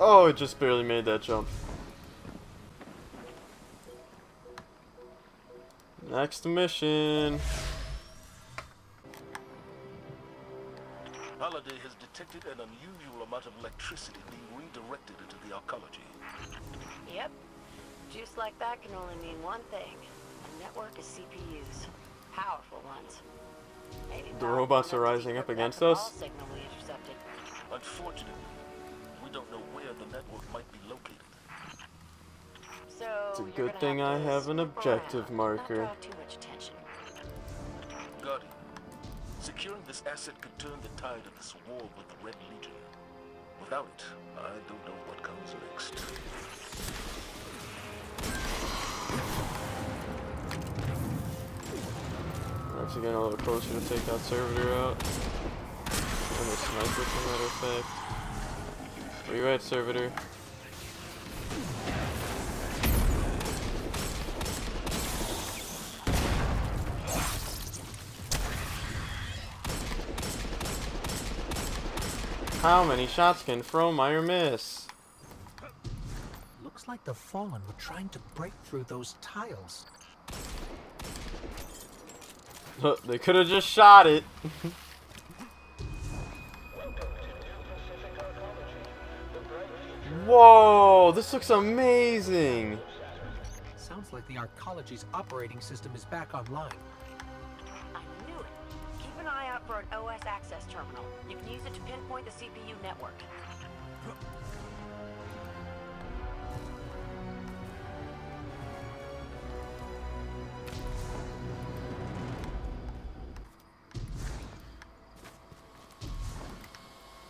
Oh, it just barely made that jump. Next mission. Holiday has detected an unusual amount of electricity being redirected into the arcology. Yep. Juice like that can only mean one thing. A network of CPUs. Powerful ones. Maybe the robots are rising up against us. Unfortunately, we don't know where the network might be located. So it's a good thing I have an objective marker. Got it. Securing this asset could turn the tide of this war with the Red Legion. Without it, I don't know what comes next. We're actually getting a little closer to take that servitor out. And the sniper, as a matter of fact. Where you at, servitor? How many shots can Fromire miss? Looks like the Fallen were trying to break through those tiles. Look, they could have just shot it. Whoa, this looks amazing. Sounds like the Arcology's operating system is back online. For an OS access terminal. You can use it to pinpoint the CPU network.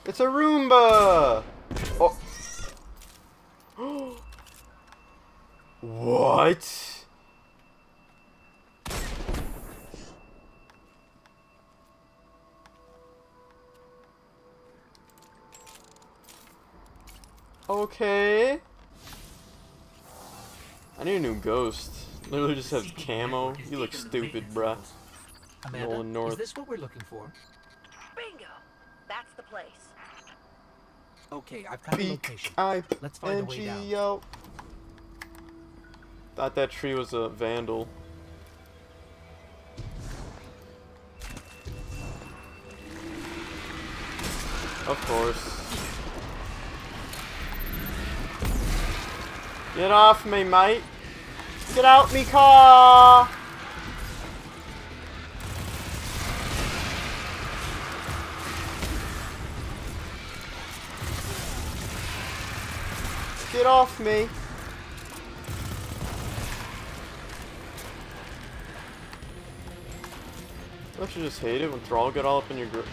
It's a Roomba! Oh. What? Okay. I need a new ghost. Literally just have camo. You look stupid, bruh. Rolling north. Is this what we're looking for? Bingo. That's the place. Okay, I've got a location. Let's find a way down. Thought that tree was a vandal. Of course. Get off me, mate! Get out me car! Get off me! Don't you just hate it when Thrall get all up in your grip?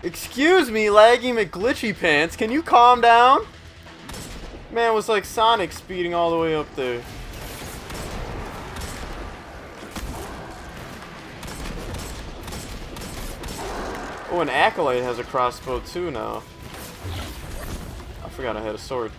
Excuse me, Laggy McGlitchy Pants, can you calm down? Man, it was like Sonic speeding all the way up there. Oh, and Acolyte has a crossbow too now. I forgot I had a sword.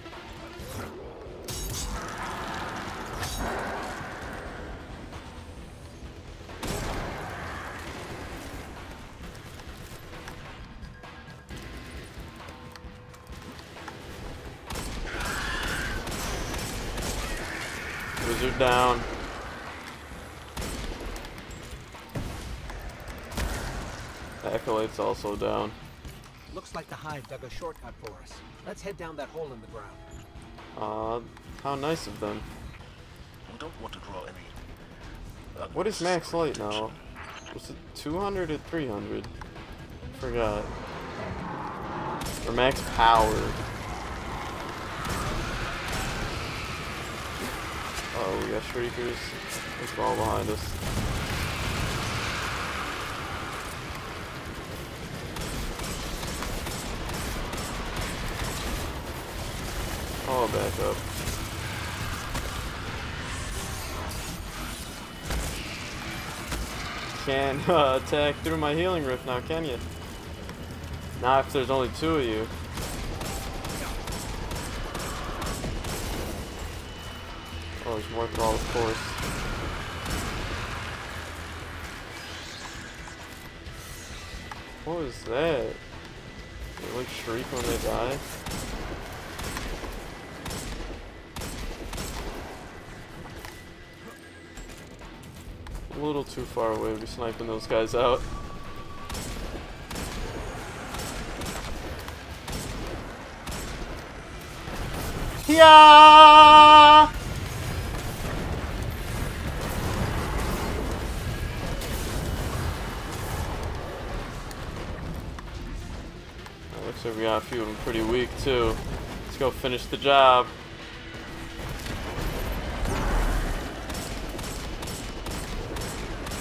Wizard down. The Acolyte's also down. Looks like the Hive dug a shortcut for us. Let's head down that hole in the ground. How nice of them. We don't want to draw any. What is max light now? Was it 200 or 300? Forgot. Or max power. Oh, we got shriekers. It's all behind us. Oh, back up. Can't attack through my healing rift now, can you? Not if there's only two of you. Oh, there's more Thrall, of course. What was that? They like shriek when they die. A little too far away to be sniping those guys out. Yeah! Looks like we got a few of them pretty weak too. Let's go finish the job.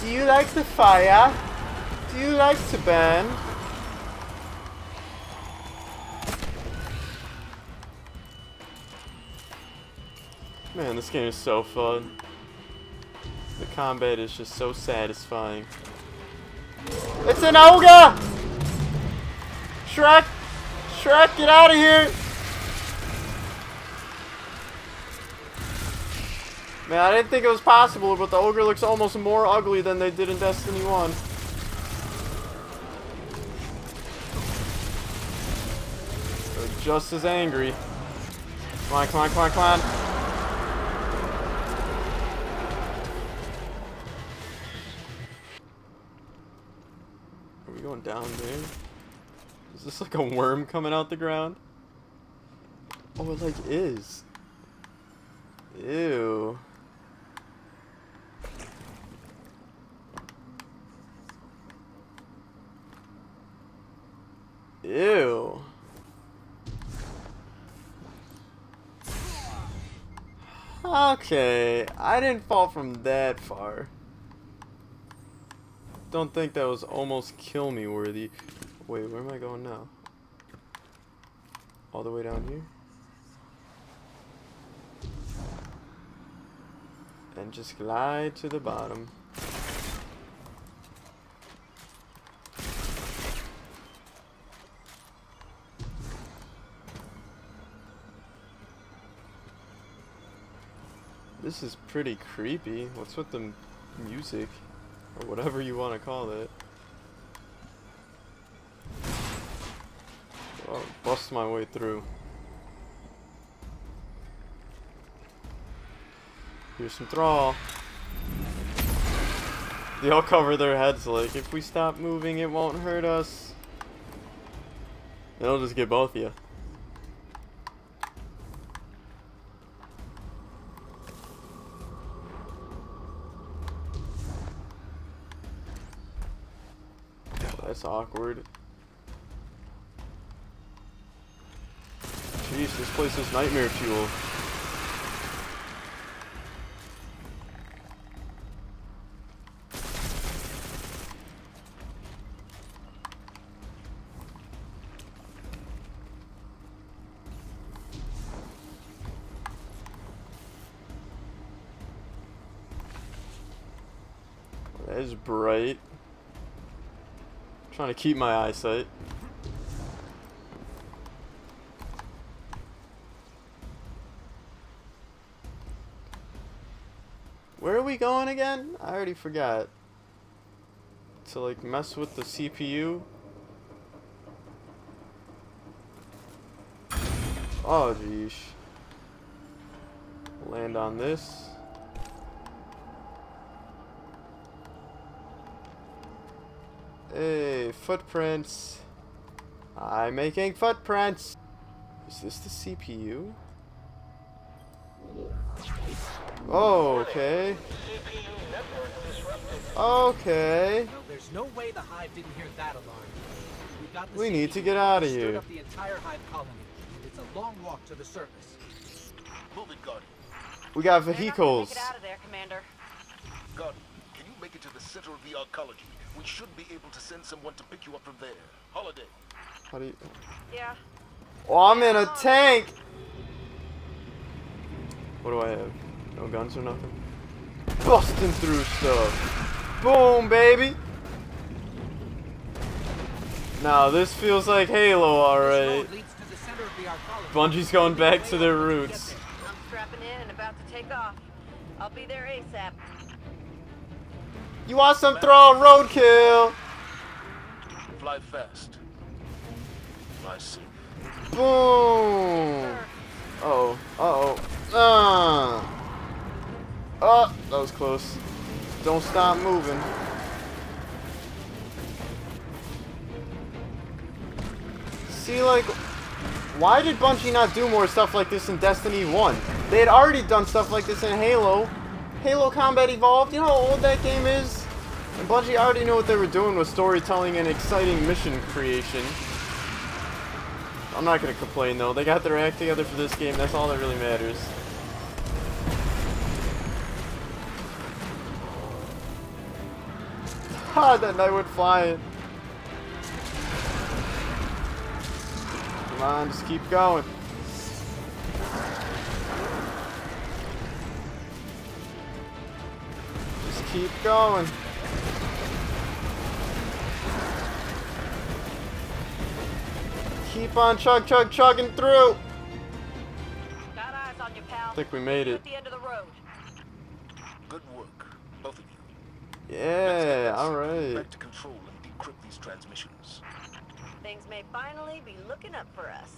Do you like the fire? Do you like to burn? Man, this game is so fun. The combat is just so satisfying. It's an ogre! Shrek! Shrek, get out of here! Man, I didn't think it was possible, but the ogre looks almost more ugly than they did in Destiny 1. They're just as angry. Come on, come on, come on, come on. Are we going down there? Is this like a worm coming out the ground? Oh, it like is. Ew. Ew. Okay, I didn't fall from that far. Don't think that was almost kill me worthy. Wait, where am I going now? All the way down here? And just glide to the bottom. This is pretty creepy. What's with the music? Or whatever you want to call it. I'll bust my way through. Here's some Thrall. They all cover their heads like, if we stop moving, it won't hurt us. It'll just get both of you. That's awkward. Jeez, this place is nightmare fuel. That is bright. I'm trying to keep my eyesight. Where are we going again? I already forgot. To like mess with the CPU. Oh jeez. Land on this. Hey, footprints. I'm making footprints. Is this the CPU? Oh, okay. Okay. There's no way the Hive didn't hear that alarm. We need to get out of here. Up the entire Hive colony. It's a long walk to the surface. Move it, Guardian. We got vehicles. Get out of there, Commander. Guardian, can you make it to the center of the arcology? We should be able to send someone to pick you up from there. Holiday. How do you... Yeah. Oh, I'm in a tank! What do I have? No guns or nothing? Busting through stuff. Boom, baby! Now, this feels like Halo, alright. Bungie's going back to their roots. I'm strapping in and about to take off. I'll be there ASAP. You want some Thrall roadkill? fly fast. My suit. Boom! Uh-oh. Uh-oh. Oh, that was close. Don't stop moving. See, like, why did Bungie not do more stuff like this in Destiny 1? They had already done stuff like this in Halo. Halo Combat Evolved, you know how old that game is? And Bungie already knew what they were doing with storytelling and exciting mission creation. I'm not gonna complain though, they got their act together for this game, that's all that really matters. Ha, that knight went flying. Come on, just keep going. Keep going. Keep on chugging through. Got eyes on you, pal. I think we made it. At the end of the road. Good work, both of you. Yeah, all right. Back to control and decrypt these transmissions. Things may finally be looking up for us.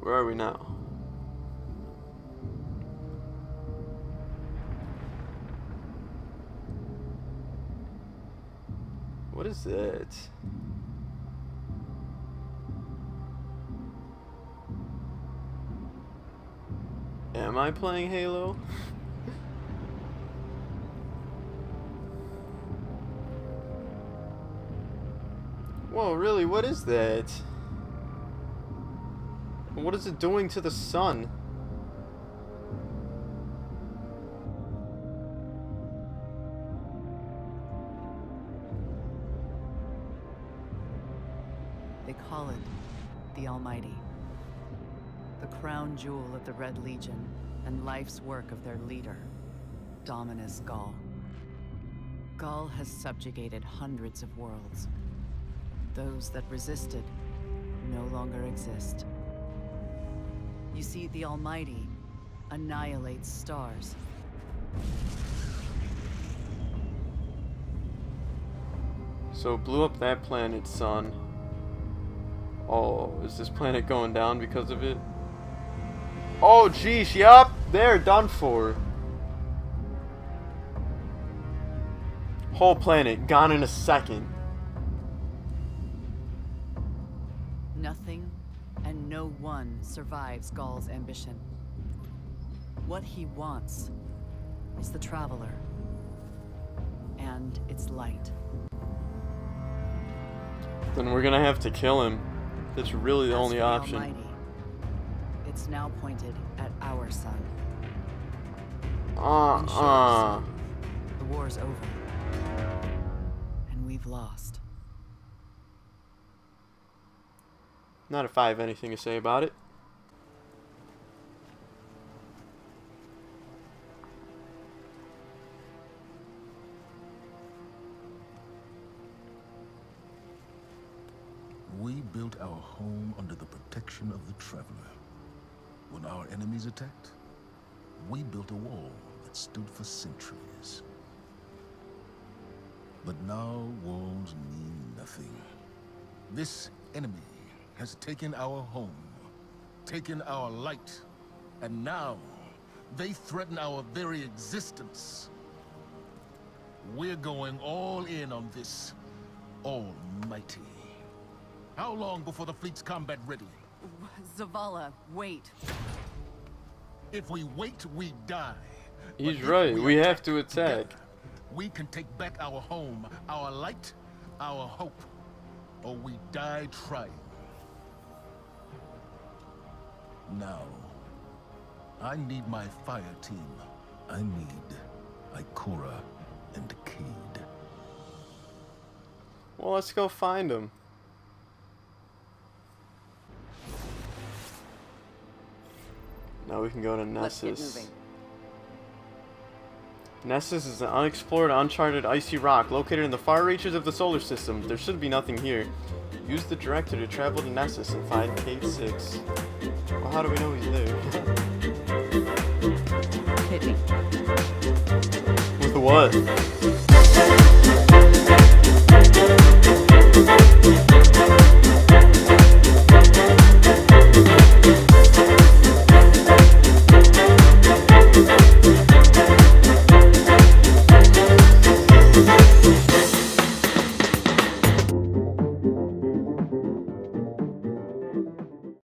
Where are we now? What is it? Am I playing Halo? Whoa, really? What is that? What is it doing to the sun? They call it the Almighty, the crown jewel of the Red Legion and life's work of their leader, Dominus Gaul. Gaul has subjugated hundreds of worlds. Those that resisted no longer exist. You see, the Almighty annihilates stars. So blew up that planet's sun. Oh, is this planet going down because of it? Oh, geez, yup, they're done for. Whole planet gone in a second. Nothing. And no one survives Gaul's ambition. What he wants is the Traveler and its light. Then we're gonna have to kill him. That's really the only option. Almighty, it's now pointed at our sun. The war's over. And we've lost. Not if I have anything to say about it. We built our home under the protection of the Traveler. When our enemies attacked, we built a wall that stood for centuries. But now walls mean nothing. This enemy has taken our home, taken our light, and now they threaten our very existence. We're going all in on this Almighty. How long before the fleet's combat ready? Zavala, wait. If we wait, we die. He's right, we have to attack. Together, we can take back our home, our light, our hope, or we die trying. Now, I need my fire team. I need Ikora and Cayde. Well, let's go find them. Now we can go to Nessus. Nessus is an unexplored, uncharted, icy rock located in the far reaches of the solar system. There should be nothing here. Use the director to travel to Nessus and find Cayde 6. Well, how do we know he's there? Hit me. With what?